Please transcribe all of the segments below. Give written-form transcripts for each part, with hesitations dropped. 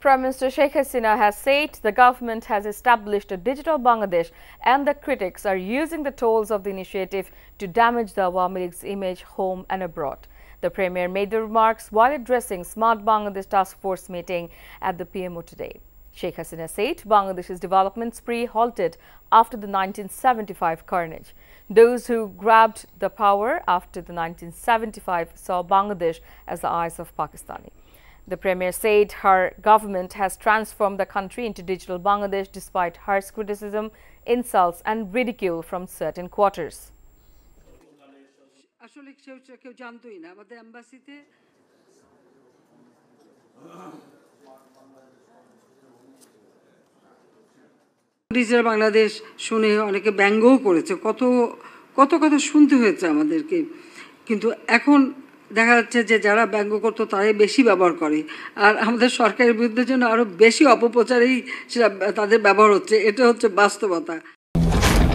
Prime Minister Sheikh Hasina has said the government has established a digital Bangladesh and the critics are using the tools of the initiative to damage the Awami League's image home and abroad. The Premier made the remarks while addressing Smart Bangladesh Task Force meeting at the PMO today. Sheikh Hasina said Bangladesh's development spree halted after the 1975 carnage. Those who grabbed the power after the 1975 saw Bangladesh as the eyes of Pakistani. The Premier said her government has transformed the country into digital Bangladesh despite harsh criticism, insults and ridicule from certain quarters. Digital Bangladesh শুনে অনেকে ব্যঙ্গও করেছে কত কত কথা শুনতে হয়েছে আমাদেরকে কিন্তু এখন দেখা যাচ্ছে যে যারা ব্যঙ্গ করত তারাই বেশি ব্যবহার করে আর আমাদের সরকারের বিরুদ্ধে যেন আরো বেশি অপপ্রচারই সেটা তাদের ব্যবহার হচ্ছে এটা হচ্ছে বাস্তবতা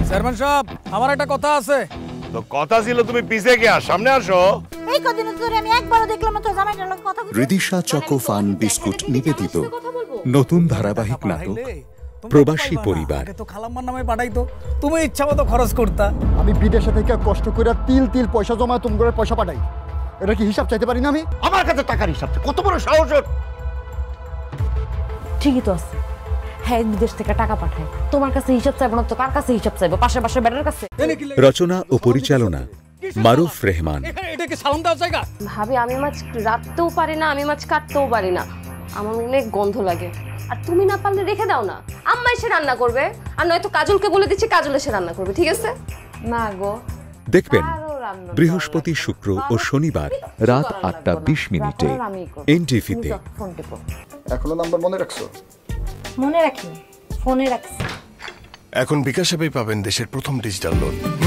শর্মন সাহেব আমার একটা কথা আছে তো কথা ছিল তুমি পিছে গিয়া সামনে আসো এই কদিন ধরে আমি একবারও দেখলাম না তো জামাইটার লোক কথা রিদিশা চকোফান বিস্কুট নিবেদিত নতুন ধারাবাহিক নাটক প্রবাসী পরিবার তো খালাম্মার নামে পাঠাইতো তুমি ইচ্ছামতো খরচ করতা আমি বিদেশে থেকে কষ্ট কইরা তিল তিল পয়সা জমা তুমি করে পয়সা পাঠাই এটা কি হিসাব চাইতে পারি না আমি আমার কাছে টাকার হিসাব আছে কত বড় সাহস ঠিকই তো আছে হ্যাঁ বিদেশ থেকে টাকা পাঠাই তোমার কাছে হিসাব চাইবো না তো কার কাছে হিসাব চাইবো পাশে পাশে ব্যাটার কাছে রচনা ও পরিচালনা মারুফ রহমান এটা কি সালাম দাও জায়গা ভাবি আমি মাছ রাখতেও পারি না আমি মাছ কাটতেও পারি না আমার মনে গন্ধ লাগে আর তুমি না পারলে রেখে দাও না আম্মা এসে রান্না করবে আর নয়তো কাজলকে বলে দিচ্ছি কাজল এসে রান্না করবে ঠিক আছে না গো দেখবেন বৃহস্পতি শুক্র ও শনিবার রাত ৮টা ২০ মিনিটে এনটিভি তে এখনো নাম্বার মনে রাখছো মনে রাখি ফোনে রাখছি এখন বিকাশে পাবেন দেশের প্রথম ডিজিটাল লোন